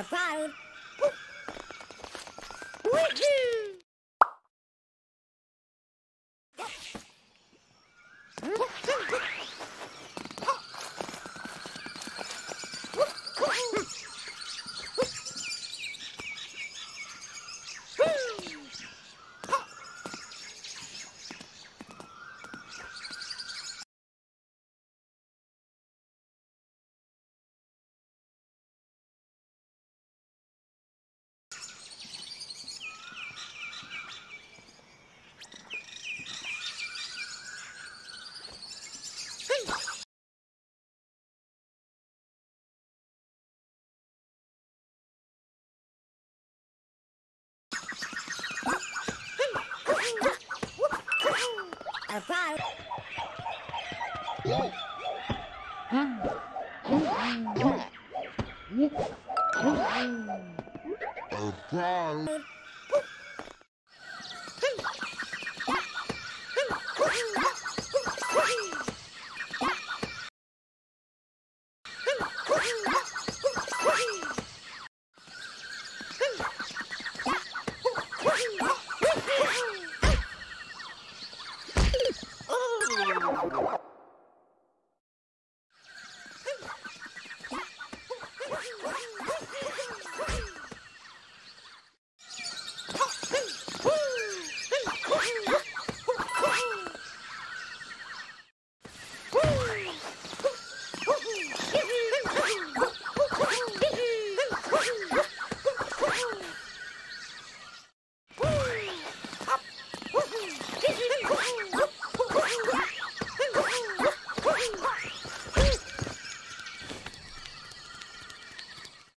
around. Woohoo! About